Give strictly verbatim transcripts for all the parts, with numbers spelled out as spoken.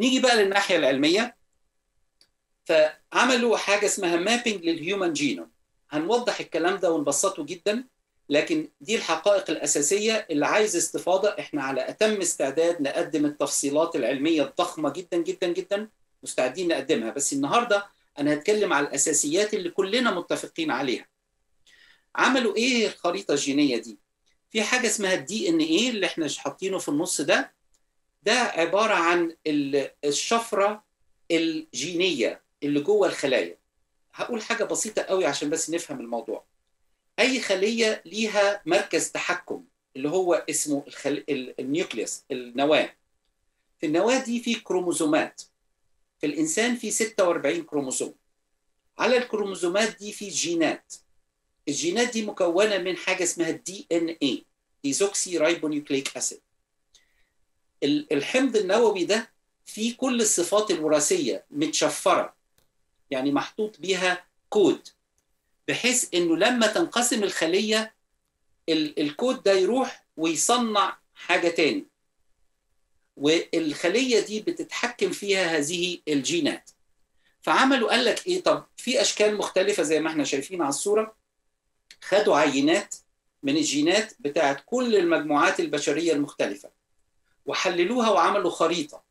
نيجي بقى للناحية العلمية. فعملوا حاجة اسمها مابنج للهيومن جينوم. هنوضح الكلام ده ونبسطه جدا، لكن دي الحقائق الأساسية اللي عايز استفاضة. احنا على أتم استعداد نقدم التفصيلات العلمية الضخمة جدا جدا جدا، مستعدين نقدمها، بس النهاردة أنا هتكلم على الأساسيات اللي كلنا متفقين عليها. عملوا إيه الخريطة الجينية دي؟ في حاجة اسمها الدي إن إيه اللي احنا حاطينه في النص ده، ده عبارة عن الشفرة الجينية اللي جوه الخلايا. هقول حاجة بسيطة قوي عشان بس نفهم الموضوع. أي خلية ليها مركز تحكم اللي هو اسمه الخل... النيوكليس، النواة. في النواة دي في كروموزومات. في الإنسان في ستة وأربعين كروموزوم. على الكروموزومات دي في جينات. الجينات دي مكونة من حاجة اسمها الدي إن إيه، ايزوكسي ريبونيوكليك اسيد. الحمض النووي ده فيه كل الصفات الوراثية متشفرة، يعني محطوط بيها كود، بحيث انه لما تنقسم الخلية الكود ده يروح ويصنع حاجة تاني، والخلية دي بتتحكم فيها هذه الجينات. فعملوا قال لك ايه، طب في اشكال مختلفة زي ما احنا شايفين على الصورة. خدوا عينات من الجينات بتاعت كل المجموعات البشرية المختلفة وحللوها وعملوا خريطة،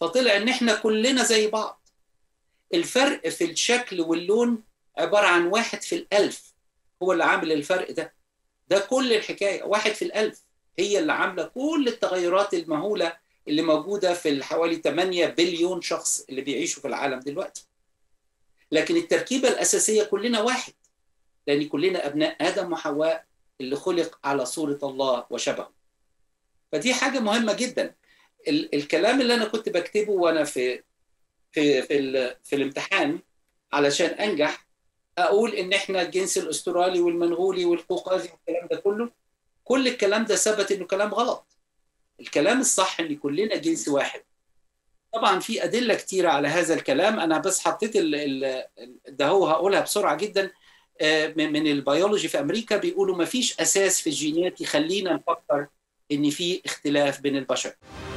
فطلع ان احنا كلنا زي بعض. الفرق في الشكل واللون عبارة عن واحد في الألف هو اللي عامل الفرق ده. ده كل الحكاية، واحد في الألف هي اللي عاملة كل التغيرات المهولة اللي موجودة في حوالي ثمانية بليون شخص اللي بيعيشوا في العالم دلوقتي. لكن التركيبة الأساسية كلنا واحد، لأن كلنا أبناء آدم وحواء اللي خلق على صورة الله وشبهه. فدي حاجة مهمة جدا. ال الكلام اللي أنا كنت بكتبه وأنا في في في, في الامتحان علشان أنجح، أقول إن إحنا الجنس الأسترالي والمنغولي والقوقازي والكلام ده كله، كل الكلام ده ثبت إنه كلام غلط. الكلام الصح إن كلنا جنس واحد. طبعا في أدلة كتيرة على هذا الكلام، أنا بس حطيت ال ال ده هو هقولها بسرعة جدا. من البيولوجي في أمريكا بيقولوا مفيش أساس في الجينات يخلينا نفكر إن في اختلاف بين البشر.